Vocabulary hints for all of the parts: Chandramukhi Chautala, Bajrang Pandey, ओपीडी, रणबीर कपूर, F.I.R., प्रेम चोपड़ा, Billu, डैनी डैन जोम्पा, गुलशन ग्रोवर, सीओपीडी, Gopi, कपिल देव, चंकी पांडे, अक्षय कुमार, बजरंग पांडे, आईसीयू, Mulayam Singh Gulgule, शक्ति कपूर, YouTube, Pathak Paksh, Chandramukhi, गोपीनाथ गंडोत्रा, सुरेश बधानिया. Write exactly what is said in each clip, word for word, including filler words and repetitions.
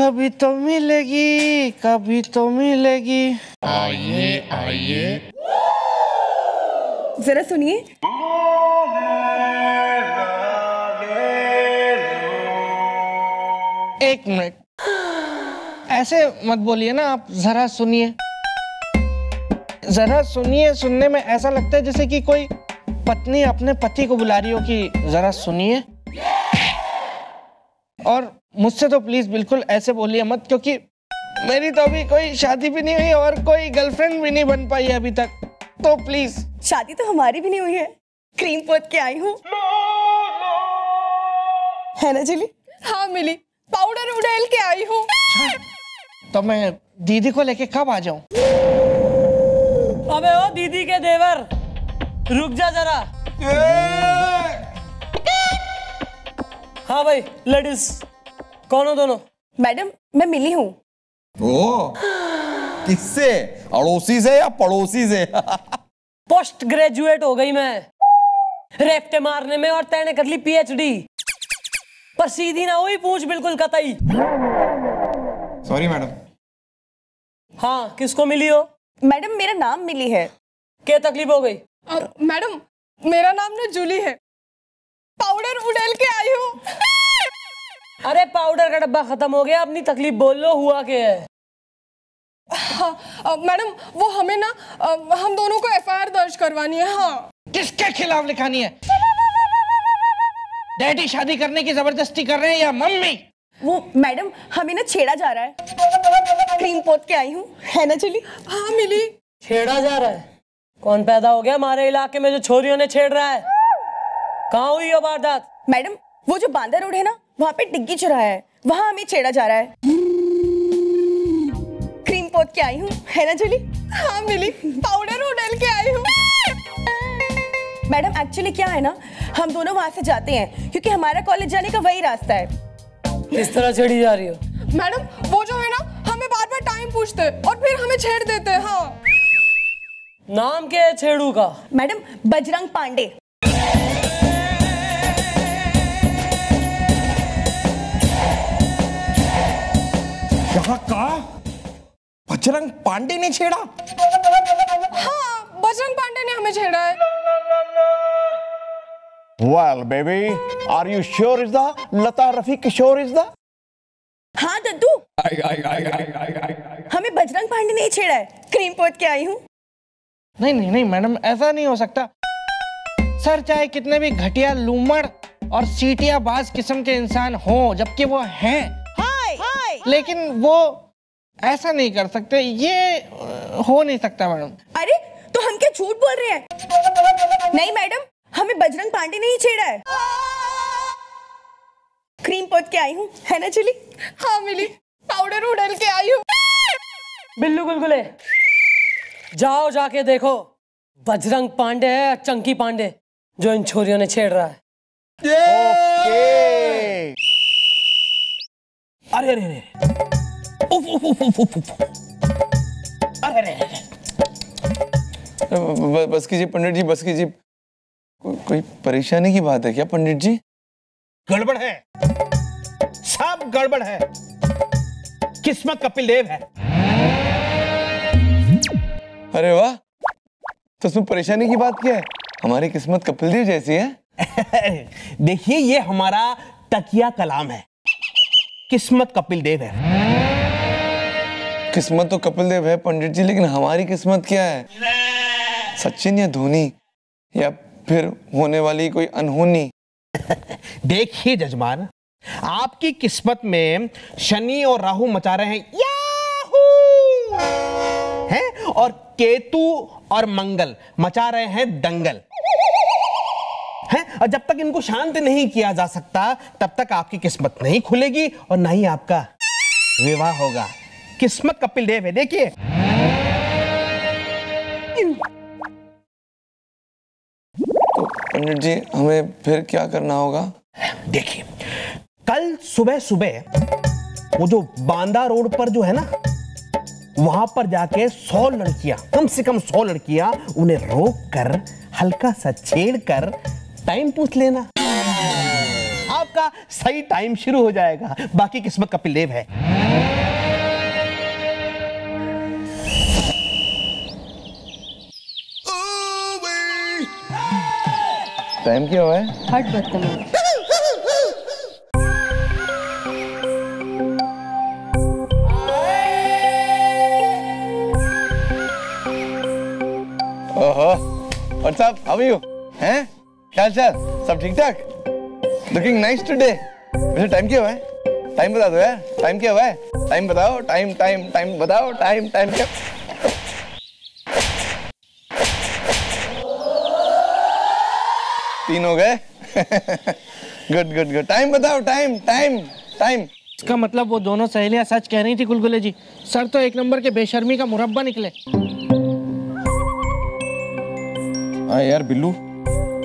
कभी तो मिलेगी कभी तो मिलेगी। आइए आइए जरा सुनिए। एक मिनट, ऐसे मत बोलिए ना आप, जरा सुनिए जरा सुनिए। सुनने में ऐसा लगता है जैसे कि कोई पत्नी अपने पति को बुला रही हो कि जरा सुनिए। और मुझसे तो प्लीज बिल्कुल ऐसे बोलिए मत, क्योंकि मेरी तो अभी कोई शादी भी नहीं हुई और कोई गर्लफ्रेंड भी नहीं बन पाई है अभी तक, तो प्लीज। शादी तो हमारी भी नहीं हुई है, क्रीम पोत के आई हूँ, है ना चिली? हाँ मिली, पाउडर उड़ेल के आई हूँ। तो मैं दीदी को लेके कब आ जाऊँ? अबे ओ दीदी के देवर, रुक जा जरा। हाँ भाई लेडीज कौन हो दोनों? मैडम मैं मिली हूँ। ओ, किससे? अड़ोसी से या पड़ोसी से? पोस्ट ग्रेजुएट हो गई मैं रेफ्टे मारने में और तैने कर ली पीएचडी, पर सीधी ना हुई पूछ बिल्कुल कतई। Sorry madam. हाँ किसको मिली हो? मैडम मेरा नाम मिली है। क्या तकलीफ हो गई? uh, मैडम मेरा नाम ना जूली है, पाउडर उड़ेल के आई हूँ। अरे पाउडर का डब्बा खत्म हो गया, अपनी तकलीफ बोल लो, हुआ क्या है? हाँ मैडम वो हमें ना आ, हम दोनों को एफ आई आर दर्ज करवानी है। हाँ। किसके खिलाफ लिखानी है? डैडी शादी करने की जबरदस्ती कर रहे हैं या मम्मी? वो मैडम हमें ना छेड़ा जा रहा है, क्रीम पोत के आई हूँ, है ना चिली? हाँ मिली। छेड़ा जा रहा है? कौन पैदा हो गया हमारे इलाके में जो छोरियों ने छेड़ रहा है? कहाँ हुई हो वारदात? मैडम वो जो बांदा रोड है ना, वहाँ पे डिग्गी चुराहा है, वहाँ हमें छेड़ा जा रहा है। क्रीम पोत के आई हूँ, है ना जूली? हाँ मिली, पाउडर उड़ेल के आई हूँ। मैडम एक्चुअली क्या है ना, हम दोनों वहाँ से जाते हैं क्योंकि हमारा कॉलेज जाने का वही रास्ता है। इस तरह छेड़ी जा रही हो? मैडम वो जो है ना, हमें बार बार टाइम पूछते हैं और फिर हमें छेड़ देते हैं। हाँ। नाम क्या है छेड़ू का? मैडम बजरंग पांडे। यहाँ का बजरंग पांडे ने छेड़ा? हाँ बजरंग पांडे ने हमें छेड़ा है। Well baby, are you sure is the Lata Rafi Kishore is the? हाँ दद्दू हमें बजरंग पांडे ने ही छेड़ा है, क्रीम पोत के आई हूँ। नहीं नहीं नहीं मैडम ऐसा नहीं हो सकता। सर चाहे कितने भी घटिया लूमड़ और सीटियाबाज किस्म के इंसान हो, जबकि वो हैं, लेकिन वो ऐसा नहीं कर सकते, ये हो नहीं सकता मैडम। अरे तो हम क्या झूठ बोल रहे हैं? नहीं मैडम हमें बजरंग पांडे ने ही छेड़ा है, क्रीम पोत के आई हूँ, है ना चिली? हाँ मिली, पाउडर उड़ेल के आई हूँ। बिल्लू गुलगुले जाओ जाके देखो, बजरंग पांडे है या चंकी पांडे जो इन छोरियों ने छेड़ रहा है। ओके। अरे अरे अरे उफ उफ उफ उफ उफ अरे अरे अरे बस कीजिए पंडित जी, बस कीजिए। को, कोई परेशानी की बात है क्या पंडित जी? गड़बड़ है, सब गड़बड़ है, किस्मत कपिल देव है। अरे वाह, तो उसमें परेशानी की बात क्या है? हमारी किस्मत कपिल देव जैसी है। देखिए ये हमारा तकिया कलाम है, किस्मत कपिल देव है। किस्मत तो कपिल देव है पंडित जी, लेकिन हमारी किस्मत क्या है? सचिन या धोनी या फिर होने वाली कोई अनहोनी। देखिए जजमान, आपकी किस्मत में शनि और राहु मचा रहे हैं याहू, हैं, और केतु और मंगल मचा रहे हैं दंगल, हैं, और जब तक इनको शांत नहीं किया जा सकता तब तक आपकी किस्मत नहीं खुलेगी और ना ही आपका विवाह होगा। किस्मत कपिल देव है, देखिए। तो पंडित जी हमें फिर क्या करना होगा? देखिए कल सुबह सुबह वो जो बांदा रोड पर जो है ना, वहां पर जाके सौ लड़कियां, कम से कम सौ लड़कियां, उन्हें रोक कर हल्का सा छेड़ कर टाइम पूछ लेना, आपका सही टाइम शुरू हो जाएगा। बाकी किस्मत कपिल देव है। टाइम क्या हुआ है? हट बदतमीज़। ओहो, और साहब, how are you? हैं? क्या चाल? सब ठीक ठाक? Looking nice today. वैसे टाइम क्या हुआ है? टाइम बता दो यार। टाइम क्या हुआ है? टाइम बताओ। टाइम टाइम टाइम बताओ। टाइम टाइम क्या? तीन हो गए। Good good good. टाइम बताओ। Time time time. इसका मतलब वो दोनों सहेलियां सच कह रही थी गुलगुले जी। सर तो एक नंबर के बेशर्मी का मुरब्बा निकले। हाँ यार बिल्लू,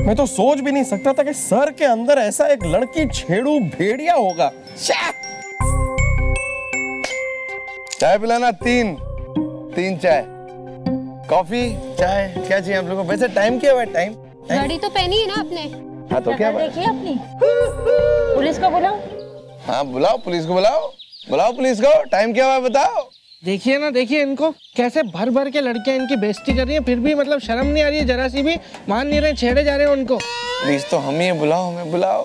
मैं तो सोच भी नहीं सकता था कि सर के अंदर ऐसा एक लड़की छेड़ू भेड़िया होगा। चाय पिलाना। तीन तीन चाय। कॉफी चाय क्या चाहिए आप लोगों को? वैसे टाइम क्या हुआ है? टाइम गाड़ी तो पहनी है ना आपने। हाँ तो क्या बात? देखिए अपनी। पुलिस को बुलाओ। हाँ बुलाओ पुलिस को, बुलाओ बुलाओ पुलिस को। टाइम क्या हुआ बताओ। देखिए ना, देखिए इनको कैसे भर भर के लड़कियां इनकी बेइज्जती कर रही हैं, फिर भी मतलब शर्म नहीं आ रही है जरा सी भी। मान नहीं रहे, छेड़े जा रहे हैं उनको। प्लीज तो हम ही बुलाओ, हमें बुलाओ।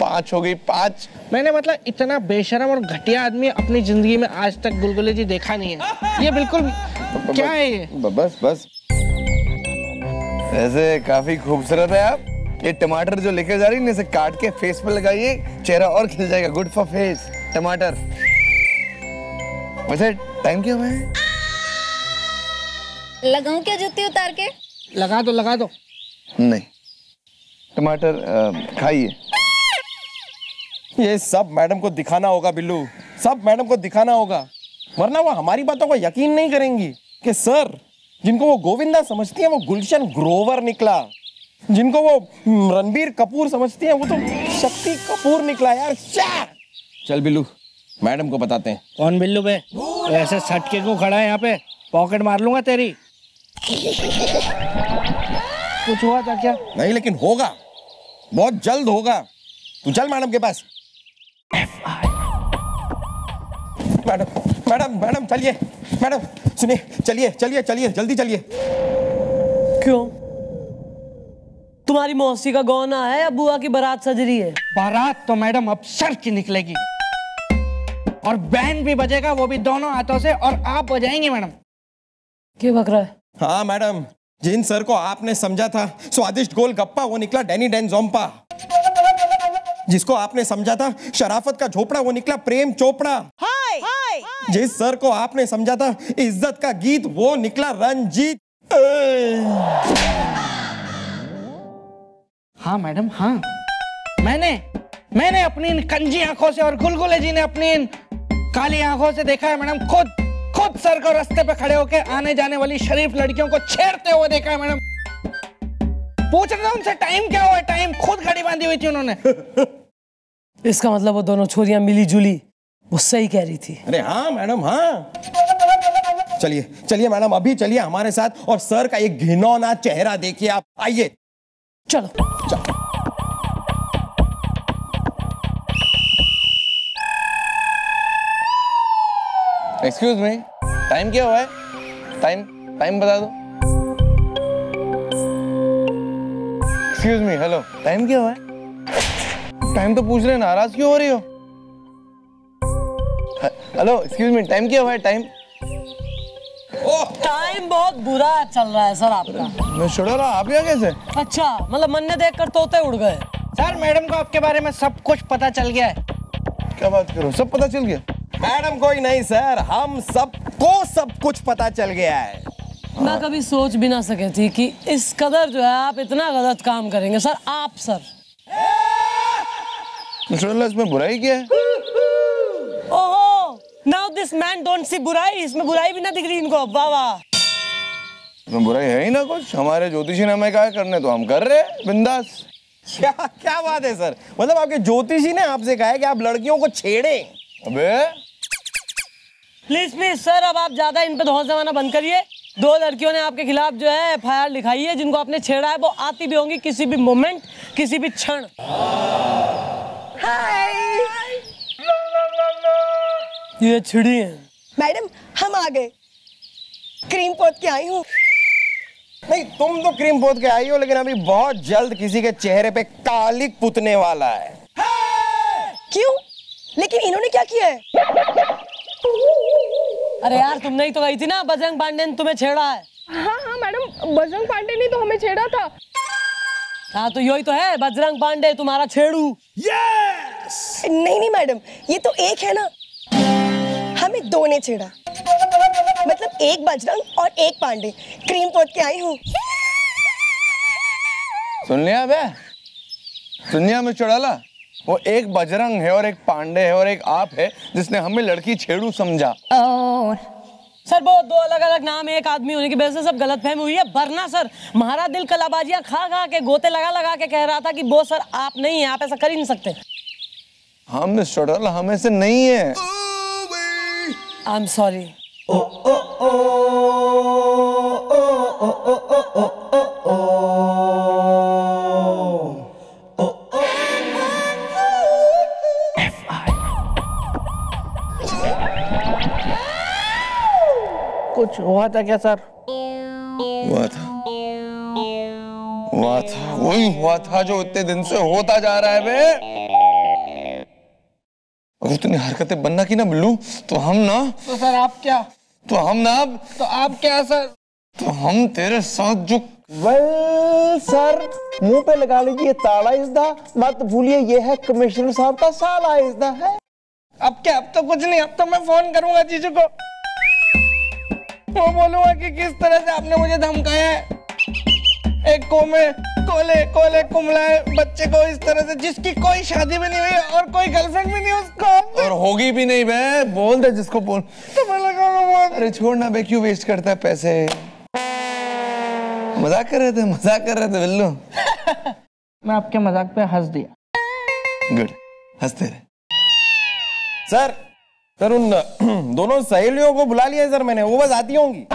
पाँच हो गई, पाँच। मैंने मतलब इतना बेशरम और घटिया आदमी अपनी जिंदगी में आज तक गुलगुले जी देखा नहीं है। ये बिल्कुल क्या है ये? बस बस। ऐसे काफी खूबसूरत है आप। ये टमाटर जो लेके जा रही है इसे काट के फेस पर लगाइए, चेहरा और खिल जाएगा। गुड फॉर फेस टमाटर। वैसे टाइम क्या हुआ है? लगाऊं क्या जूती उतार के? लगा दो लगा दो। नहीं टमाटर खाइए। ये सब मैडम को दिखाना होगा बिल्लू, सब मैडम को दिखाना होगा, वरना वो हमारी बातों को यकीन नहीं करेंगी कि सर जिनको वो गोविंदा समझती है वो गुलशन ग्रोवर निकला, जिनको वो रणबीर कपूर समझती है वो तो शक्ति कपूर निकला। यार चल बिल्लू, मैडम को बताते हैं। कौन बिल्लू बे? ऐसे सट के क्यों खड़ा है यहाँ पे? पॉकेट मार लूंगा तेरी। कुछ हुआ था क्या? नहीं लेकिन होगा, बहुत जल्द होगा। तू चल मैडम के पास। मैडम मैडम मैडम चलिए मैडम, सुनिए, चलिए चलिए चलिए जल्दी चलिए। क्यों? तुम्हारी मौसी का गौना है या बुआ की बारात सज रही है? बारात तो मैडम अब सर की निकलेगी, और बैंड भी बजेगा वो भी दोनों हाथों से, और आप बजाएंगे मैडम। क्या बक रहा है? हाँ मैडम, जिन सर को आपने समझा था स्वादिष्ट गोल गप्पा वो निकला डैनी डैन जोम्पा, जिसको आपने समझा था शराफत का झोपड़ा वो निकला प्रेम चोपड़ा, हाय हाय, जिस सर को आपने समझा था इज्जत का गीत वो निकला रंजीत। हाँ मैडम हाँ, मैंने मैंने अपनी इन कंजी आंखों से और गुलगुले जी ने अपनी इन काली आंखों से देखा है मैडम। खुद खुद सर को रास्ते पे खड़े होकर आने जाने वाली शरीफ लड़कियों को छेड़ते हुए देखा है मैडम। पूछ रहा हूं उनसे टाइम क्या हुआ? टाइम खुद घड़ी बांधी हुई थी उन्होंने। इसका मतलब वो दोनों छोरियां मिली जुली, वो सही कह रही थी। अरे हाँ मैडम हाँ, चलिए चलिए मैडम अभी चलिए हमारे साथ, और सर का ये घिनौना चेहरा देखिए आप। आइए चलो चलो। एक्सक्यूज मी, टाइम क्या हुआ है? टाइम टाइम बता दो। एक्सक्यूज मी, हेलो, टाइम क्या हुआ है? टाइम तो पूछ रहे हैं, नाराज क्यों हो रही हो? हेलो एक्सक्यूज मी, टाइम क्या हुआ है? टाइम टाइम बहुत बुरा चल रहा है सर आपका। मैं छोड़ रहा, आप यहाँ कैसे? अच्छा मतलब मन ने देखकर तोते उड़ गए। सर मैडम को आपके बारे में सब कुछ पता चल गया है। क्या बात करो, सब पता चल गया? मैडम कोई नहीं सर, हम सबको सब कुछ पता चल गया है। मैं कभी सोच भी ना सके थी कि इस कदर जो है आप इतना गलत काम करेंगे सर। आप सर इसमें बुराई क्या है? ओहो, now this man don't see बुराई। इसमें बुराई भी ना दिख रही इनको। वाह वाह, इसमें बुराई है ही ना कुछ। हमारे ज्योतिषी ने हमें कहा करने तो हम कर रहे हैं बिंदास। क्या क्या बात है सर, मतलब आपके ज्योतिषी ने आपसे कहा है कि आप लड़कियों को छेड़े? अबे प्लीज प्लीज सर, अब आप ज्यादा इन पे धौंस जमाना बंद करिए। दो लड़कियों ने आपके खिलाफ जो है एफ आई आर लिखाई है, जिनको आपने छेड़ा है। वो आती भी होंगी किसी भी मोमेंट, किसी भी क्षण। ये छिड़ी है। मैडम हम आ गए, क्रीम पोत के आई हूँ। नहीं, तुम तो क्रीम पोत के आई हो, लेकिन अभी बहुत जल्द किसी के चेहरे पे कालिक पुतने वाला है। क्यों? लेकिन इन्होंने क्या किया है? अरे यार, तुमने ही तो कही थी ना बजरंग पांडे ने तुम्हें छेड़ा है। हाँ हाँ मैडम, बजरंग पांडे ने तो हमें छेड़ा था। हाँ तो यही तो है, बजरंग पांडे तुम्हारा छेड़ू। यस! नहीं नहीं मैडम, ये तो एक है ना, हमें दो ने छेड़ा, मतलब एक बजरंग और एक पांडे। क्रीम पोत के आई हूँ। सुन लिया बे? सुन लिया हमें चुड़ाला? वो एक बजरंग है और एक पांडे है और एक आप है जिसने हमें लड़की छेड़ू समझा। और सर वो दो अलग अलग नाम है एक आदमी होने की वजह से सब गलतफहमी हुई है, वरना सर हमारा दिल कलाबाजियां खा खा के गोते लगा लगा के कह रहा था कि वो सर आप नहीं है, आप ऐसा कर ही नहीं सकते। हाँ मिस चुड़ाला, हम ऐसे नहीं है। I am sorry. O O O O O O O oh F I R कुछ हुआ था क्या सर? हुआ था, हुआ था, वही हुआ था जो इतने दिन से होता जा रहा है बे। अगर तूने हरकतें बनना की ना बिल्लू तो हम ना तो सर आप क्या तो हम ना तो आप क्या सर तो हम तेरे साथ जो वेल सर मुंह पे लगा लीजिए ताला इजदा, मत भूलिए ये है कमिश्नर साहब का साला इजदा है। अब क्या, अब तो कुछ नहीं, अब तो मैं फोन करूंगा जीजू को, वो बोलूंगा कि किस तरह से आपने मुझे धमकाया है, एक कोमे कोले कोले कुमलाए बच्चे को इस तरह से जिसकी कोई शादी भी नहीं हुई और कोई गर्लफ्रेंड भी नहीं उसको और होगी भी नहीं बे। बोल दे जिसको बोल तो मैं लगाऊंगा। अरे छोड़ ना बे, क्यों वेस्ट करता है पैसे? मजाक कर रहे थे, मजाक कर रहे थे बिल्लू। मैं आपके मजाक पे हंस दिया। गुड, हंसते रहे। सर सर उन दोनों सहेलियों को बुला लिया है सर मैंने, वो बस आती होंगी।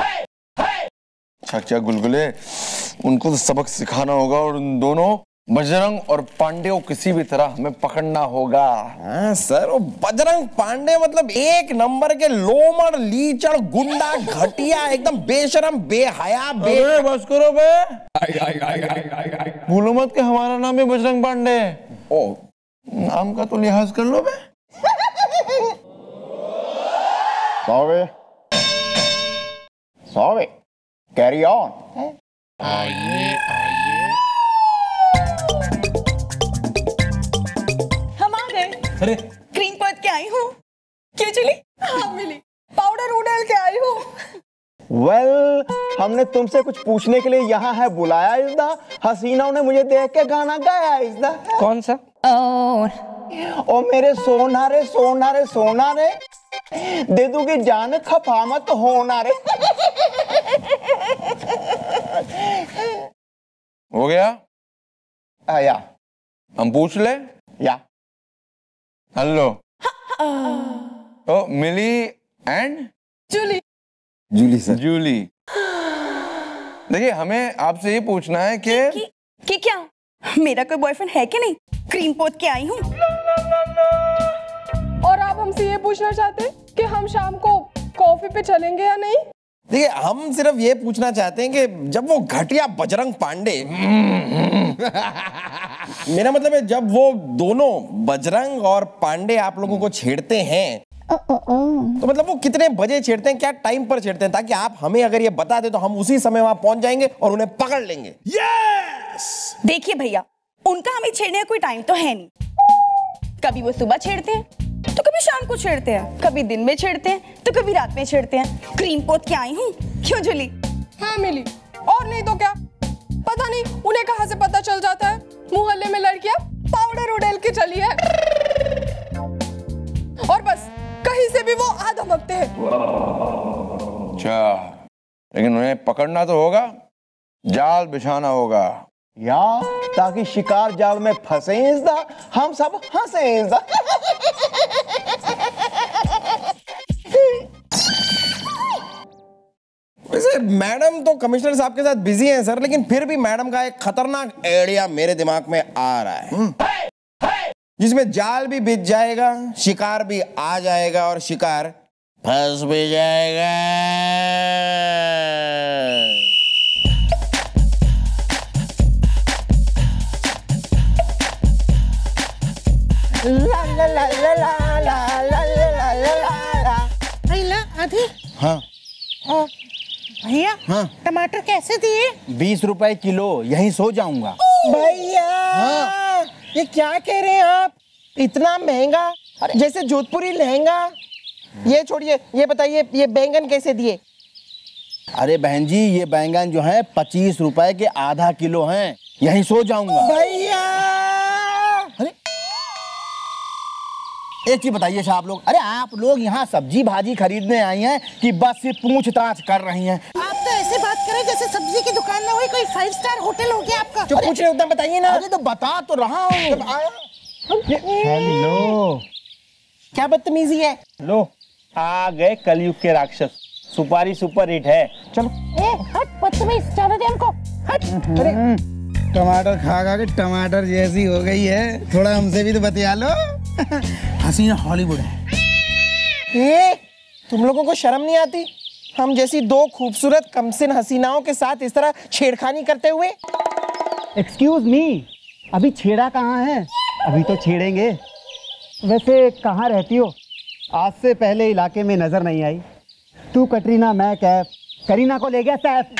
छक्का गुलगुले, उनको तो सबक सिखाना होगा और उन दोनों बजरंग और पांडे को किसी भी तरह हमें पकड़ना होगा। हाँ सर, वो बजरंग पांडे मतलब एक नंबर के लोमड़ लीचड़ गुंडा घटिया, एकदम बेशरम बेहया बे। अरे बस करो बे, भूलो मत कि हमारा नाम है बजरंग पांडे। ओ नाम का तो लिहाज कर लो बे। Sorry sorry, carry on. आइए आइए, हम आ गए। अरे क्रीम पोत के आई हूँ। क्यों चली? हाँ मिली, पाउडर उड़ल के आई हूँ। वेल well, हमने तुमसे कुछ पूछने के लिए यहाँ है बुलाया इजदा। हसीना ने मुझे देख के गाना गाया इजदा। कौन सा? और ओ मेरे सोना रे सोना रे सोना रे, दे दूंगी जान खफा मत होना रे। हो गया? आ, या हम पूछ ले या। Hello O Mili and Julie, Julie sir Julie. देखिए हमें आपसे ये पूछना है कि कि, कि क्या मेरा कोई बॉयफ्रेंड है कि नहीं, क्रीम पोत के आई हूँ। और आप हमसे ये पूछना चाहते हैं कि हम शाम को कॉफी पे चलेंगे या नहीं? देखिए हम सिर्फ ये पूछना चाहते हैं कि जब वो घटिया बजरंग पांडे मेरा मतलब है जब वो दोनों बजरंग और पांडे आप लोगों को छेड़ते हैं तो मतलब वो कितने बजे छेड़ते हैं, क्या टाइम पर छेड़ते हैं, ताकि आप हमें अगर ये बता दें तो हम उसी समय वहां पहुंच जाएंगे और उन्हें पकड़ लेंगे। यस! देखिए भैया, उनका हमें छेड़ने का कोई टाइम तो है नहीं। कभी वो सुबह छेड़ते हैं तो कभी शाम को छेड़ते हैं, कभी दिन में छेड़ते हैं तो कभी रात में छेड़ते हैं। क्रीम पोत के आई हूँ। क्यों जुली? हाँ मिली, और नहीं तो क्या। पता नहीं उन्हें कहाँ से पता चल जाता है मोहल्ले में लड़कियाँ पाउडर उड़ेल के चली है और बस कहीं से भी वो आधा मगते हैं। अच्छा, लेकिन उन्हें पकड़ना तो होगा, जाल बिछाना होगा या ताकि शिकार जाल में फंसे इज़्दा, हम सब हंसे इज़्दा। वैसे मैडम तो कमिश्नर साहब के साथ बिजी हैं सर, लेकिन फिर भी मैडम का एक खतरनाक आइडिया मेरे दिमाग में आ रहा है जिसमें जाल भी बिछ जाएगा, शिकार भी आ जाएगा और शिकार फंस भी जाएगा। भैया हाँ? टमाटर कैसे दिए? बीस रुपए किलो, यहीं सो जाऊंगा। भैया हाँ? ये क्या कह रहे हैं आप, इतना महंगा, जैसे जोधपुरी लहंगा। ये छोड़िए, ये बताइए ये बैंगन कैसे दिए? अरे बहन जी, ये बैंगन जो है पच्चीस रुपए के आधा किलो हैं, यहीं सो जाऊंगा। भैया एक चीज बताइए आप लोग, अरे आप लोग यहाँ सब्जी भाजी खरीदने आई हैं कि बस से पूछ ताछ कर रही हैं? आप तो ऐसे बात करें जैसे सब्जी की दुकान ना हुई, कोई फाइव स्टार होटल हो गया आपका। जो पूछ रहे हो उतना बताइए ना। अरे तो बता तो रहा हूँ। हेलो, क्या बदतमीजी है। लो आ गए कलयुग के राक्षस, सुपारी सुपर हिट है। चलो ए, हट बदतमीज, चलो दे हमको, हट। टमाटर खा खा के टमाटर जैसी हो गई है, थोड़ा हमसे भी तो बतिया लो। हसीना हॉलीवुड है। ये तुम लोगों को शर्म नहीं आती, हम जैसी दो खूबसूरत कमसिन हसीनाओं के साथ इस तरह छेड़खानी करते हुए? एक्सक्यूज मी, अभी छेड़ा कहाँ है? अभी तो छेड़ेंगे। वैसे कहाँ रहती हो? आज से पहले इलाके में नजर नहीं आई। तू कटरीना, मैं कैफ, करीना को ले गया सैफ।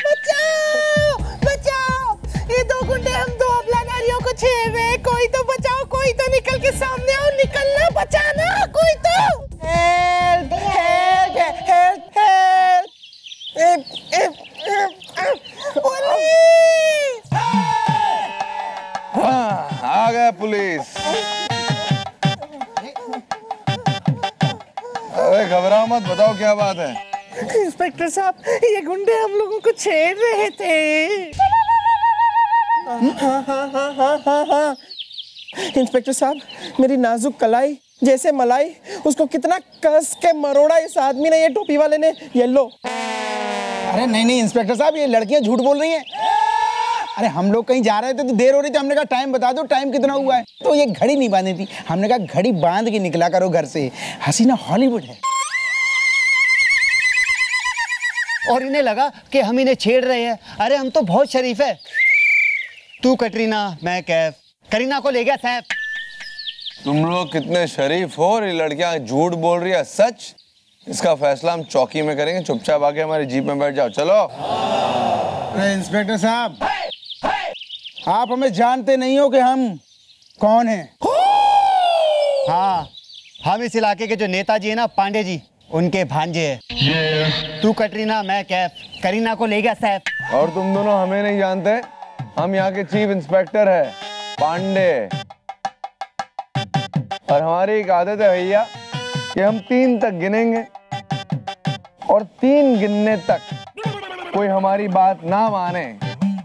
ये दो गुंडे हम दो अबला नारियों को छेड़ रहे हैं। कोई तो बचाओ, कोई तो निकल के सामने आओ, निकलना बचाना कोई तो। Help help help help. Police आ गया, पुलिस। अरे घबराओ मत, बताओ क्या बात है। इंस्पेक्टर साहब, ये गुंडे हम लोगों को छेड़ रहे थे। हाँ हाँ हाँ हाँ हाँ हाँ। इंस्पेक्टर साहब, मेरी नाजुक कलाई जैसे मलाई, उसको कितना कस के मरोड़ा इस आदमी ने, ये टोपी वाले ने। ये लो। अरे नहीं नहीं इंस्पेक्टर साहब, ये लड़कियां झूठ बोल रही हैं। अरे हम लोग कहीं जा रहे थे तो देर हो रही थी, हमने कहा टाइम बता दो, टाइम कितना हुआ है? तो ये घड़ी नहीं बांधी थी, हमने कहा घड़ी बांध के निकला करो घर से, हसीना हॉलीवुड है। और इन्हें लगा कि हम इन्हें छेड़ रहे हैं। अरे हम तो बहुत शरीफ है। तू कटरीना, मैं कैफ, करीना को ले गया सैफ। तुम लोग कितने शरीफ हो और ये लड़कियां झूठ बोल रही है। सच, इसका फैसला हम चौकी में करेंगे। चुपचाप आके हमारी जीप में बैठ जाओ। चलो। अरे इंस्पेक्टर साहब, आप हमें जानते नहीं हो कि हम कौन हैं। हाँ, हम इस इलाके के जो नेताजी है ना, पांडे जी, उनके भांजे है। yeah. तू कटरीना, मैं कैफ, करीना को ले गया सैफ। और तुम दोनों हमें नहीं जानते? हम यहाँ के चीफ इंस्पेक्टर है पांडे, और हमारी एक आदत है भैया कि हम तीन तक गिनेंगे, और तीन गिनने तक कोई हमारी बात ना माने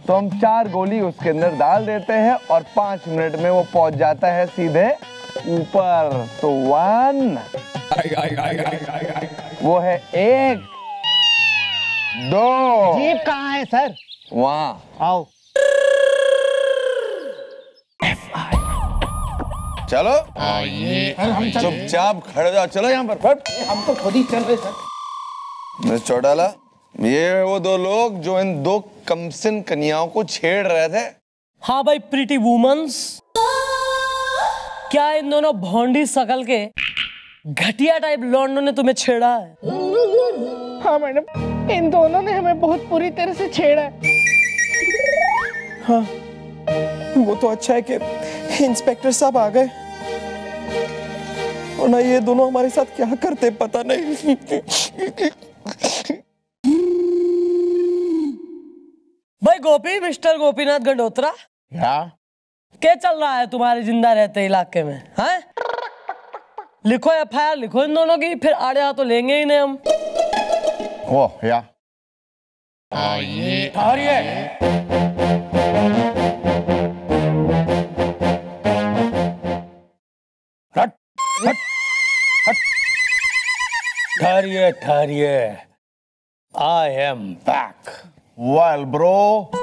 तो हम चार गोली उसके अंदर डाल देते हैं, और पांच मिनट में वो पहुंच जाता है सीधे ऊपर। तो वन वो है, एक, दो। जीप कहाँ है सर? वहाँ आओ। चलो आइए, हम चुपचाप खड़े जाओ। चलो यहाँ पर फट, हम तो खुद ही चल रहे सर। मिस्टर चौटाला, ये वो दो लोग जो इन दो कमसिन कन्याओं को छेड़ रहे थे। हाँ भाई प्रिटी वुमेन्स, क्या इन दोनों भोंडी शकल के घटिया टाइप लौंडों ने तुम्हें छेड़ा है? हाँ मैडम, इन दोनों ने हमें बहुत बुरी तरह से छेड़ा है। हाँ, वो तो अच्छा है कि इंस्पेक्टर साहब आ गए, वरना ये दोनों हमारे साथ क्या करते पता नहीं। भाई गोपी, मिस्टर गोपीनाथ गंडोत्रा, क्या क्या चल रहा है तुम्हारे जिंदा रहते इलाके में? हैं? लिखो एफ आई आर, लिखो इन दोनों की, फिर आड़े हाथों तो लेंगे ही नहीं हम। ओ या आइए आइए। ठहरिए ठहरिए, I am back. Well bro,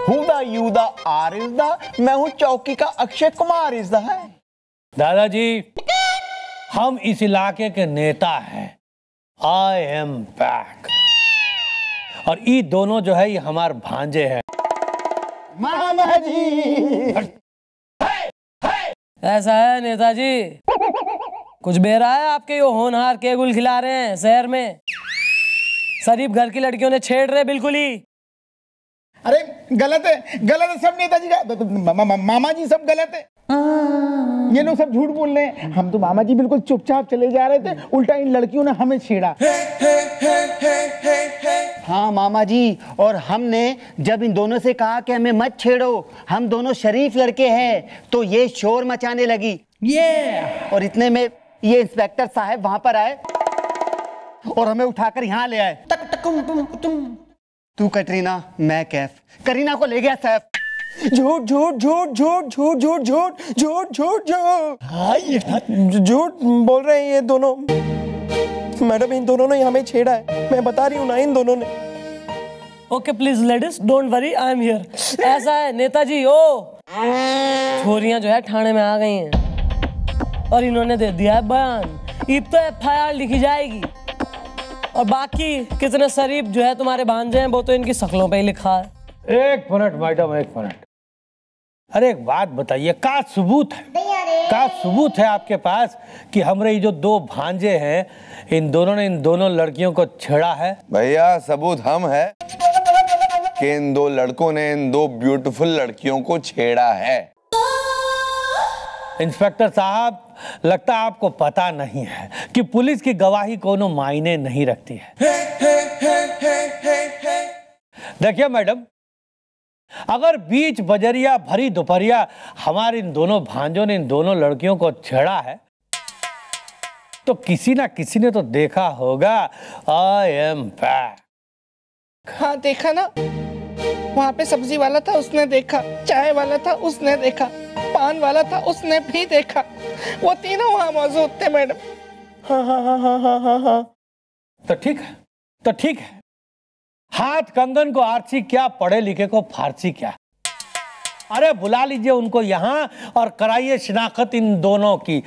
who the you the are is the? मैं हूँ चौकी का अक्षय कुमार इज द है। दादाजी, हम इस इलाके के नेता हैं। आई एम बैक, और ये दोनों जो है ये हमारे भांजे हैं। मामा जी, ऐसा है नेताजी, कुछ बेरा है आपके? यो होनहार केगुल खिला रहे हैं शहर में। शरीफ घर की लड़कियों ने छेड़ रहे बिल्कुल ही। अरे गलत है, गलत है सब नेताजी का, मामा जी सब गलत है, ये लोग सब झूठ बोल रहे हैं। हम तो मामा जी बिल्कुल चुपचाप चले जा रहे थे, उल्टा इन लड़कियों ने हमें छेड़ा। हे, हे, हे, हे, हे, हे। हाँ मामा जी, और हमने जब इन दोनों से कहा कि हमें मत छेड़ो, हम दोनों शरीफ लड़के हैं, तो ये शोर मचाने लगी ये। और इतने में ये इंस्पेक्टर साहब वहां पर आए और हमें उठाकर यहाँ ले आए। तक तकुम तुम तुम तू कटरीना मैं कैफ, करीना को ले गया सैफ। झूठ झूठ झूठ झूठ झूठ झूठ झूठ झूठ झूठ झूठ झूठ बोल रहे हैं ये दोनों। मैडम इन दोनों ने हमें छेड़ा है, मैं बता रही हूँ ना, इन दोनों ने। Okay please ladies don't worry I am here. ऐसा है नेताजी, ओ छोरियां जो है थाने में आ गई हैं और इन्होंने दे दिया है बयान। इब तो एफ आई आर लिखी जाएगी और बाकी कितने शरीफ जो है तुम्हारे भांजे हैं वो तो इनकी शक्लों पे ही लिखा है। एक मिनट मैडम, एक मिनट। अरे एक बात बताइए, क्या सबूत है, क्या सबूत है आपके पास कि हमरे ये जो दो भांजे हैं इन दोनों ने इन दोनों लड़कियों को छेड़ा है? भैया सबूत हम है कि इन दो लड़कों ने इन दो ब्यूटीफुल लड़कियों को छेड़ा है। इंस्पेक्टर साहब लगता है आपको पता नहीं है कि पुलिस की गवाही कोनो मायने नहीं रखती है। देखिए मैडम, अगर बीच बजरिया भरी दोपहरिया हमारे इन दोनों भांजों ने इन दोनों लड़कियों को छेड़ा है तो किसी ना किसी ने तो देखा होगा। I am back. हाँ देखा ना, वहाँ पे सब्जी वाला था उसने देखा, चाय वाला था उसने देखा, पान वाला था उसने भी देखा, वो तीनों वहाँ मौजूद थे मैडम। हाँ हाँ हाँ हाँ हाँ हाँ हाँ तो ठीक है, तो ठीक है। हाथ कंगन को आरसी क्या, पढ़े लिखे को फारसी क्या। अरे बुला लीजिए उनको यहाँ और कराइए शिनाख्त इन दोनों की।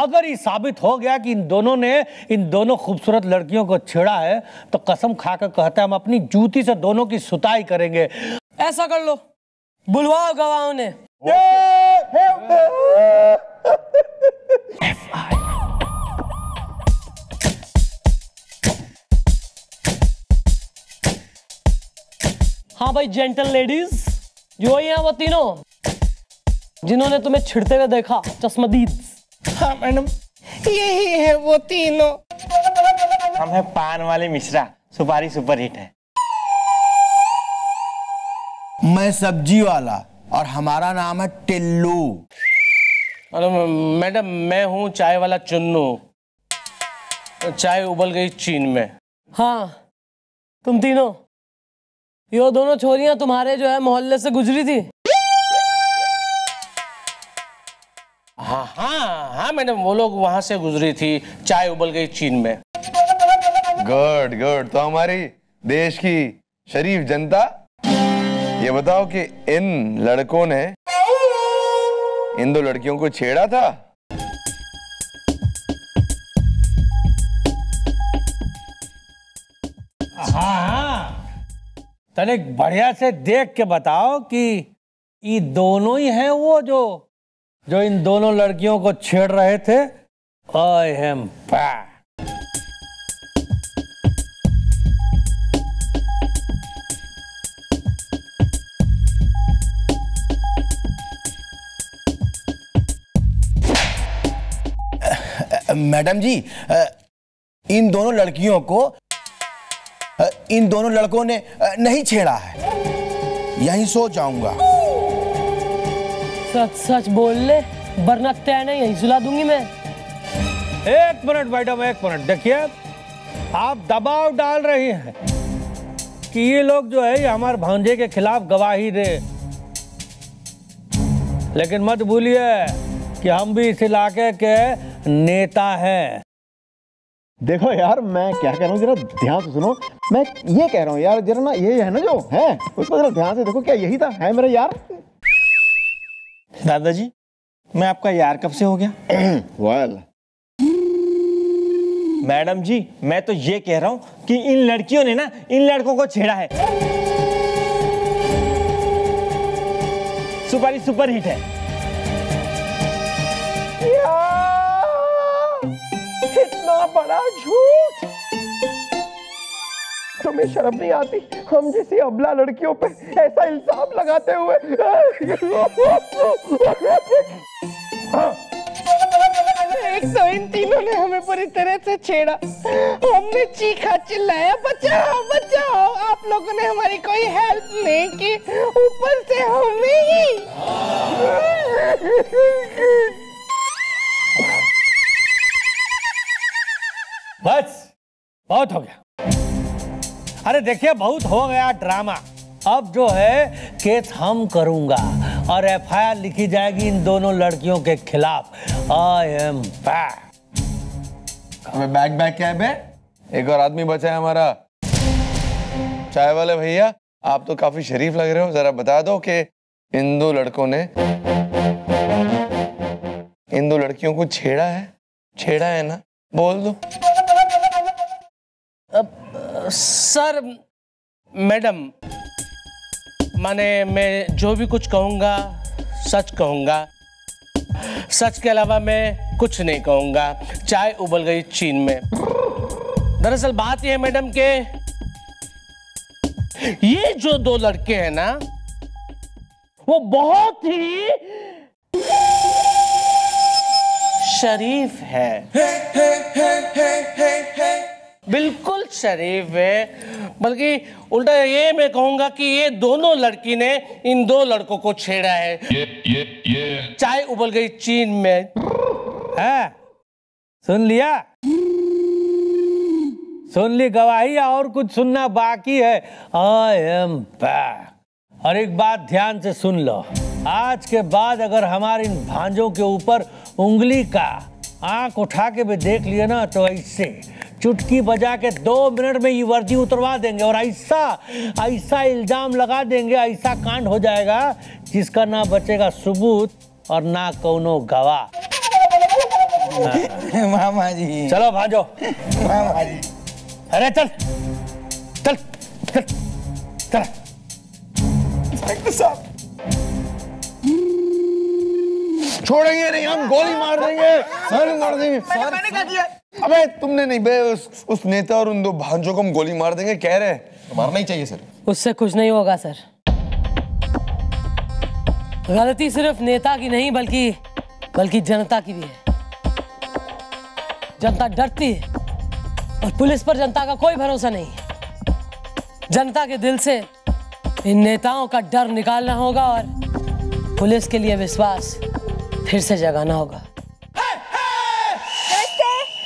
अगर ये साबित हो गया कि इन दोनों ने इन दोनों खूबसूरत लड़कियों को छेड़ा है तो कसम खाकर कहते हैं हम अपनी जूती से दोनों की सुताई करेंगे। ऐसा कर लो, बुलवाओ गवाहों ने। हाँ भाई जेंटल लेडीज जो ही हैं वो तीनों जिन्होंने तुम्हें छिड़ते हुए देखा चश्मदीद। हाँ मैडम यही है वो तीनों। हम है पान वाले मिश्रा, सुपारी सुपरहिट है। मैं सब्जी वाला और हमारा नाम है टिल्लू। मैडम मैं हूँ चाय वाला चुन्नू, चाय उबल गई चीन में। हाँ तुम तीनों, ये दोनों छोरियां तुम्हारे जो है मोहल्ले से गुजरी थी। हाँ हाँ हाँ मैडम, वो लोग वहां से गुजरी थी, चाय उबल गई चीन में। Good good. तो हमारी देश की शरीफ जनता, ये बताओ कि इन लड़कों ने इन दो लड़कियों को छेड़ा था? अरे बढ़िया से देख के बताओ कि ये दोनों ही हैं वो जो जो इन दोनों लड़कियों को छेड़ रहे थे। I am back. Madam ji, इन दोनों लड़कियों को इन दोनों लड़कों ने नहीं छेड़ा है, यहीं सो जाऊंगा। सच सच बोल ले वरना तेरे यहीं सुला दूंगी मैं। एक मिनट मैडम, एक मिनट। देखिए आप दबाव डाल रही हैं कि ये लोग जो है हमारे भांजे के खिलाफ गवाही दे, लेकिन मत भूलिए कि हम भी इस इलाके के नेता हैं। देखो यार मैं क्या कह रहा हूँ, जरा ध्यान से सुनो। मैं ये कह रहा हूँ यार, जरा ना ये है ना जो है उसको जरा ध्यान से देखो, क्या यही था है मेरा यार? दादाजी मैं आपका यार कब से हो गया? well. मैडम जी मैं तो ये कह रहा हूँ कि इन लड़कियों ने ना इन लड़कों को छेड़ा है, सुपारी सुपर हिट है। बड़ा झूठ। हमें शर्म नहीं आती हम जैसी अबला लड़कियों पे ऐसा इल्जाम लगाते हुए। एक सौ इन तीनों ने हमें पूरी तरह से छेड़ा, हमने चीखा चिल्लाया बचाओ बचाओ, आप लोगों ने हमारी कोई हेल्प नहीं की, ऊपर से हमें ही। बस बहुत हो गया। अरे देखिए बहुत हो गया ड्रामा, अब जो है केस हम करूंगा और एफ आई आर लिखी जाएगी इन दोनों लड़कियों के खिलाफ। I am back. अबे बैक बैक क्या है बे? एक और आदमी बचा है हमारा। चाय वाले भैया आप तो काफी शरीफ लग रहे हो, जरा बता दो कि इन दो लड़कों ने इन दो लड़कियों को छेड़ा है, छेड़ा है ना, बोल दो। अब सर मैडम माने मैं जो भी कुछ कहूँगा सच कहूँगा, सच के अलावा मैं कुछ नहीं कहूँगा। चाय उबल गई चीन में। दरअसल बात यह है मैडम के ये जो दो लड़के हैं ना वो बहुत ही शरीफ है, है, है, है, है, है, है। बिल्कुल शरीफ है, बल्कि उल्टा ये मैं कहूंगा कि ये दोनों लड़की ने इन दो लड़कों को छेड़ा है। ये, ये, ये। चाय उबल गई चीन में। हाँ, सुन लिया, सुन ली गवाही, और कुछ सुनना बाकी है। I am back. और एक बात ध्यान से सुन लो, आज के बाद अगर हमारे इन भांजों के ऊपर उंगली का आंख उठा के भी देख लिया ना तो ऐसे चुटकी बजा के दो मिनट में ये वर्दी उतरवा देंगे और ऐसा ऐसा इल्जाम लगा देंगे, ऐसा कांड हो जाएगा जिसका ना बचेगा सबूत और ना कोनो गवाह। मामा जी चलो भाजो। मामा जी अरे चल चल चल चल। इंस्पेक्टर साहब छोड़ेंगे नहीं, हम गोली मार देंगे, सर मार देंगे। मैंने, मैंने क्या किया? अबे तुमने नहीं बे, उस उस नेता और उन दो भांजों को हम गोली मार देंगे कह रहे हैं। तो मारना ही चाहिए सर, उससे कुछ नहीं होगा सर। गलती सिर्फ नेता की नहीं बल्कि बल्कि जनता की भी है। जनता डरती है और पुलिस पर जनता का कोई भरोसा नहीं है। जनता के दिल से इन नेताओं का डर निकालना होगा और पुलिस के लिए विश्वास फिर से जगाना होगा।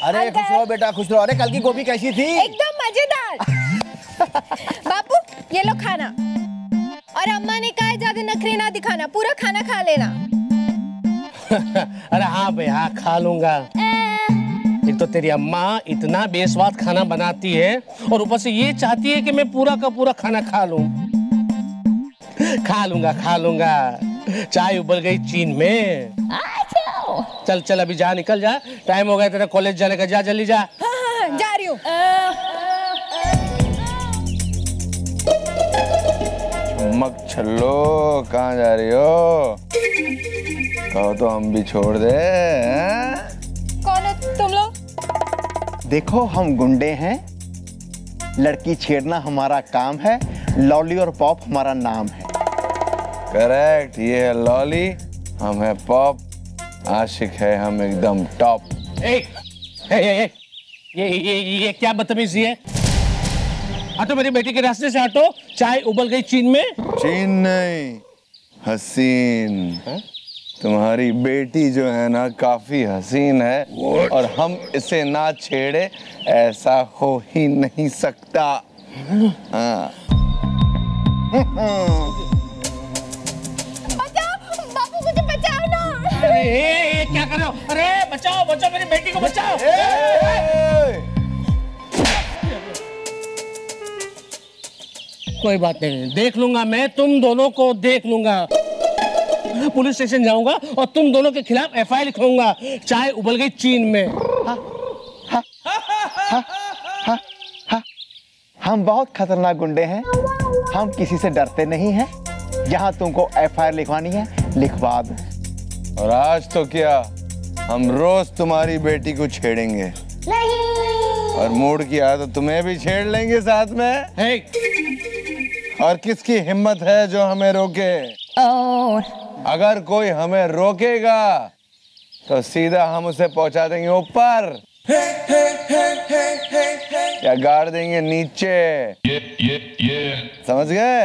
अरे खुश रहो बेटा, खुश रहो। अरे कल की गोभी कैसी थी? एकदम मजेदार। बापू ये लो खाना, और अम्मा ने कहा ज्यादा नखरे ना दिखाना, पूरा खाना खा लेना। अरे हाँ भाई हाँ खा लूंगा। एक तो तेरी अम्मा इतना बेस्वाद खाना बनाती है और ऊपर से ये चाहती है कि मैं पूरा का पूरा खाना खा लूं। खा लूंगा खा लूंगा। चाय उबल गई चीन में। चल चल अभी जा, निकल जा, टाइम हो गया तेरा कॉलेज जाने का, जा जल्दी जा। हाँ, हाँ, हाँ, जा रही हूँ। चमक छल्लो कहाँ जा रही हो? कहो तो हम भी छोड़ दे। कौन हो तुम लोग? देखो हम गुंडे हैं, लड़की छेड़ना हमारा काम है, लॉली और पॉप हमारा नाम है। करेक्ट, ये है लॉली, हम है पॉप, आशिक है हम एकदम टॉप। ए, ए, ए, ये ये ये क्या बदतमीजी है? हटो मेरी बेटी के रास्ते से, हटो। चाय उबल गई चीन में। चीन नहीं हसीन है? तुम्हारी बेटी जो है ना काफी हसीन है। What? और हम इसे ना छेड़े ऐसा हो ही नहीं सकता। हाँ। अरे ये क्या कर रहे हो? अरे बचाओ बचाओ मेरी बेटी को बचाओ। ए, ए, ए। कोई बात नहीं, देख लूंगा मैं तुम दोनों को, देख लूंगा। पुलिस स्टेशन जाऊंगा और तुम दोनों के खिलाफ एफ आई आर लिखूंगा। चाय उबल गई चीन में। हा, हा, हा, हा, हा, हा, हम बहुत खतरनाक गुंडे हैं, हम किसी से डरते नहीं हैं। यहाँ तुमको एफ आई आर लिखवानी है, लिखवा दो। और आज तो क्या, हम रोज तुम्हारी बेटी को छेड़ेंगे। नहीं। और मूड किया तो तुम्हें भी छेड़ लेंगे साथ में। hey! और किसकी हिम्मत है जो हमें रोके? oh. अगर कोई हमें रोकेगा तो सीधा हम उसे पहुंचा देंगे ऊपर hey, hey, hey, hey, hey, hey. या गाड़ देंगे नीचे। yeah, yeah, yeah. समझ गए?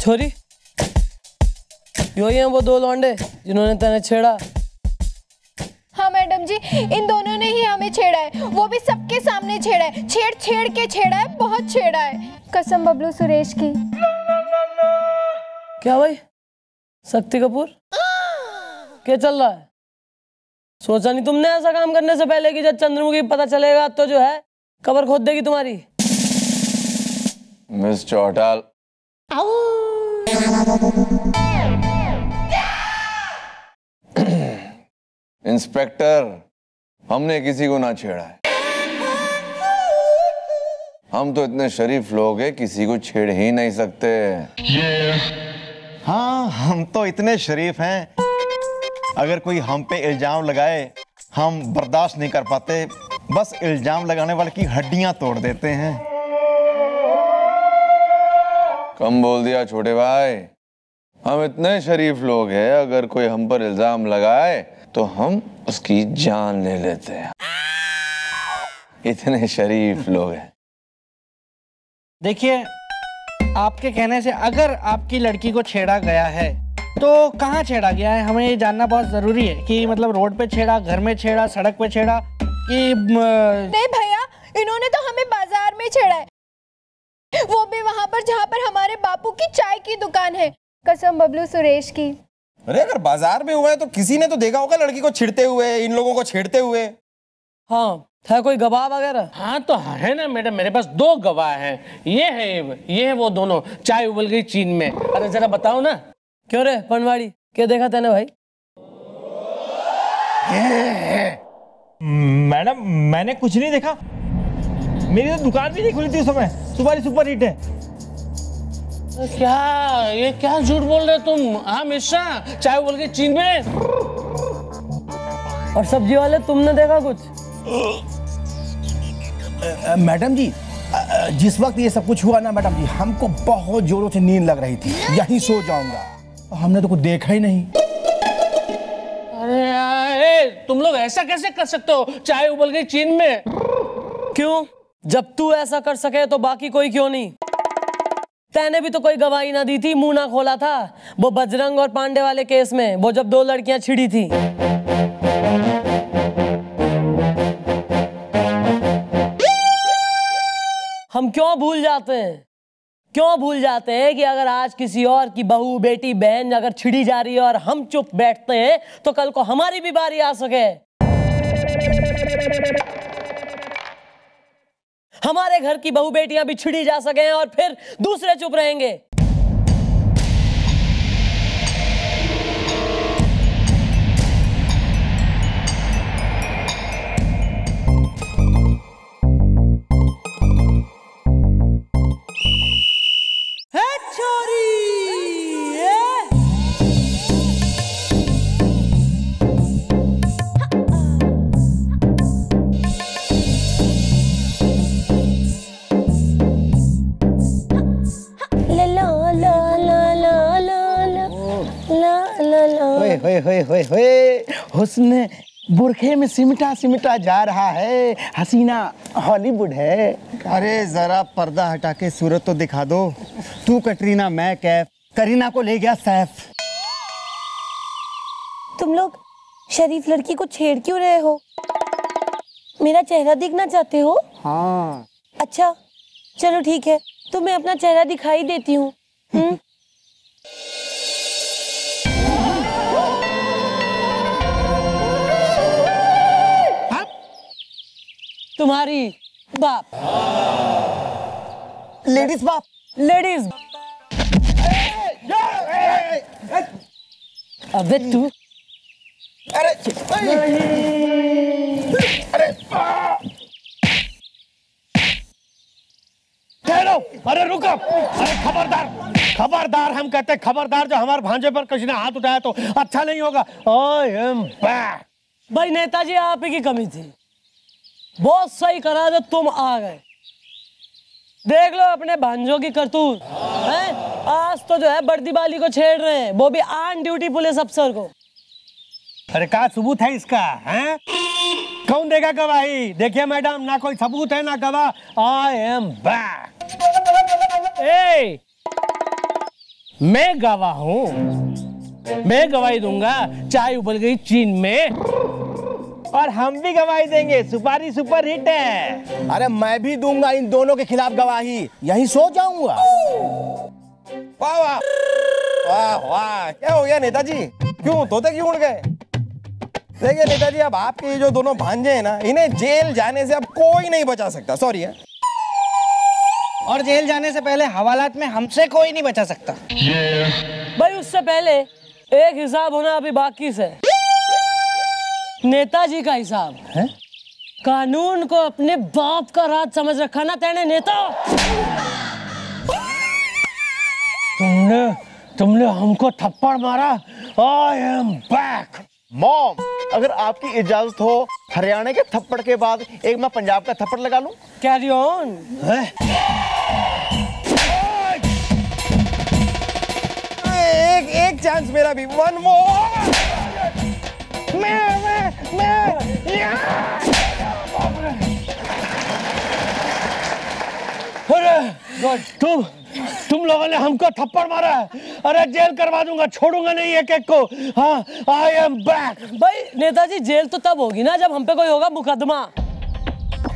छोरी? यही हैं वो दो लौंडे जिन्होंने तने छेड़ा। मैडम जी, इन दोनों ने ही हमें छेड़ा है, वो भी सबके सामने छेड़ा है। छेड़ छेड़ के छेड़ा है, बहुत छेड़ा है। कसम बबलू सुरेश की। क्या भाई शक्ति कपूर, क्या चल रहा है? सोचा नहीं तुमने ऐसा काम करने से पहले कि जब चंद्रमुखी पता चलेगा तो जो है कब्र खोद देगी तुम्हारी। मिस चौटाल, इंस्पेक्टर, हमने किसी को ना छेड़ा है। हम तो इतने शरीफ लोग हैं, किसी को छेड़ ही नहीं सकते। yeah. हाँ, हम तो इतने शरीफ हैं, अगर कोई हम पे इल्जाम लगाए हम बर्दाश्त नहीं कर पाते। बस इल्जाम लगाने वाले की हड्डियां तोड़ देते हैं। कम बोल दिया छोटे भाई। हम इतने शरीफ लोग हैं, अगर कोई हम पर इल्जाम लगाए तो हम उसकी जान ले लेते हैं। इतने शरीफ लोग हैं। देखिए, आपके कहने से अगर आपकी लड़की को छेड़ा गया है तो कहाँ छेड़ा गया है हमें ये जानना बहुत जरूरी है। कि मतलब रोड पे छेड़ा, घर में छेड़ा, सड़क पे छेड़ा कि म... नहीं भैया, इन्होंने तो हमें बाजार में छेड़ा है, वो भी वहाँ पर जहाँ पर हमारे बापू की चाय की दुकान है। कसम बबलू सुरेश की। अरे अगर बाजार में हुआ है तो किसी ने तो देखा होगा लड़की को छिड़ते हुए, इन लोगों को छेड़ते हुए। हाँ, था कोई गवाह वगैरह? हाँ तो है ना मैडम, मेरे पास दो गवाह हैं। ये है ये है वो दोनों। चाय उबल गई चीन में। अरे जरा बताओ ना। क्यों रे पनवाड़ी, क्या देखा तेने भाई? मैडम मैंने कुछ नहीं देखा, मेरी तो दुकान भी नहीं खुली थी उस समय। सुपारी सुपर हिट है। क्या ये क्या झूठ बोल रहे हो तुम? हाँ मिश्रा, चाय बोल के चीन में। और सब्जी वाले, तुमने देखा कुछ? मैडम जी, जिस वक्त ये सब कुछ हुआ ना मैडम जी, हमको बहुत जोरों से नींद लग रही थी, यहीं सो जाऊंगा। हमने तो कुछ देखा ही नहीं। अरे यार, तुम लोग ऐसा कैसे कर सकते हो? चाय उबल गई चीन में। क्यों? जब तू ऐसा कर सके तो बाकी कोई क्यों नहीं? तैने भी तो कोई गवाही ना दी थी, मुंह ना खोला था। वो बजरंग और पांडे वाले केस में, वो जब दो लड़कियां छिड़ी थी। हम क्यों भूल जाते हैं, क्यों भूल जाते हैं कि अगर आज किसी और की बहू, बेटी, बहन अगर छिड़ी जा रही है और हम चुप बैठते हैं तो कल को हमारी भी बारी आ सके। हमारे घर की बहू बेटियां भी छिड़ी जा सके और फिर दूसरे चुप रहेंगे। हुस्न बुरखे में सिमटा सिमटा जा रहा है, हसीना हॉलीवुड है। अरे जरा पर्दा हटा के सूरत तो दिखा दो। तू कटरीना, मैं कैफ, करीना को ले गया सैफ। तुम लोग शरीफ लड़की को छेड़ क्यों रहे हो? मेरा चेहरा दिखना चाहते हो? हाँ। अच्छा चलो ठीक है, तुम्हें अपना चेहरा दिखाई देती हूँ। तुम्हारी बाप लेडीज बाप लेडीज। अबे तू अरे अरे ठहरो, अरे रुको, अरे खबरदार खबरदार, हम कहते हैं खबरदार, जो हमारे भांजे पर किसी ने हाथ उठाया तो अच्छा नहीं होगा। I am back. भाई नेताजी आप ही की कमी थी, बहुत सही करा जो तुम आ गए। देख लो अपने भांजों की करतूत है, आज तो जो है बर्दी वाली को छेड़ रहे हैं, वो भी ऑन ड्यूटी पुलिस अफसर को। अरे क्या सबूत है इसका हैं? कौन देगा गवाही? देखिए मैडम, ना कोई सबूत है ना गवाह। आई एम बैक। ए मैं गवाह हूँ, मैं गवाही दूंगा। चाय उबल गई चीन में और हम भी गवाही देंगे, सुपारी सुपर हिट है। अरे मैं भी दूंगा इन दोनों के खिलाफ गवाही, यहीं सो जाऊंगा। वाह वाह वाह वाह, क्या हो गया नेताजी? क्यों तोते क्यों उड़ गए? देखिए नेताजी, अब आपके जो दोनों भांजे हैं ना, इन्हें जेल जाने से अब कोई नहीं बचा सकता। सॉरी है, और जेल जाने से पहले हवालात में हमसे कोई नहीं बचा सकता। yeah. भाई उससे पहले एक हिसाब होना अभी बाकी से, नेताजी का हिसाब है? कानून को अपने बाप का राज समझ रखा ना तेने नेता। तुमने तुमने हमको थप्पड़ मारा। आई एम बैक। मॉम, अगर आपकी इजाजत हो, हरियाणा के थप्पड़ के बाद एक मैं पंजाब का थप्पड़ लगा लूं। Carry on. एक एक चांस मेरा भी, वन मोर। मैं मैं मैं अरे तुम तुम लोगों ने हमको थप्पड़ मारा है। अरे जेल करवा दूंगा, छोड़ूंगा नहीं एक एक को। हाँ, आई एम बैक। भाई नेताजी, जेल तो तब होगी ना जब हम पे कोई होगा मुकदमा,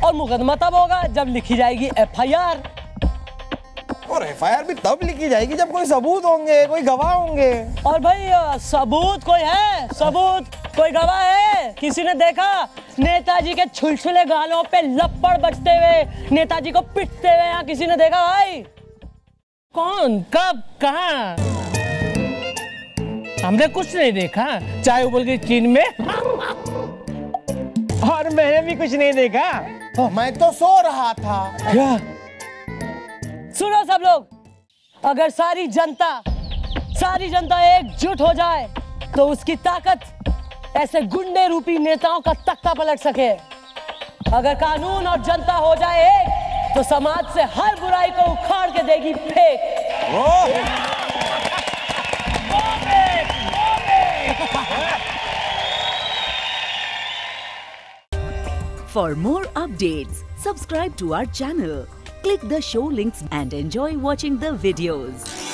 और मुकदमा तब होगा जब लिखी जाएगी एफ आई आर, और एफ आई आर भी तब लिखी जाएगी जब कोई सबूत होंगे, कोई गवाह होंगे। और भाई सबूत कोई है? सबूत कोई गवाह है? किसी ने देखा नेताजी के छुलछुले गालों पे लपड़ बजते हुए, नेताजी को पिटते हुए? यहाँ किसी ने देखा भाई? कौन, कब, कहाँ? हमने कुछ नहीं देखा। चाय उबल गई चीन में और मैंने भी कुछ नहीं देखा। तो मैं तो सो रहा था। क्या? सुनो सब लोग, अगर सारी जनता सारी जनता एकजुट हो जाए तो उसकी ताकत ऐसे गुंडे रूपी नेताओं का तख्ता पलट सके। अगर कानून और जनता हो जाए एक, तो समाज से हर बुराई को उखाड़ के देगी फेंक। वो फेंक, वो फेंक। For more updates subscribe to our channel. Click the show links and enjoy watching the videos.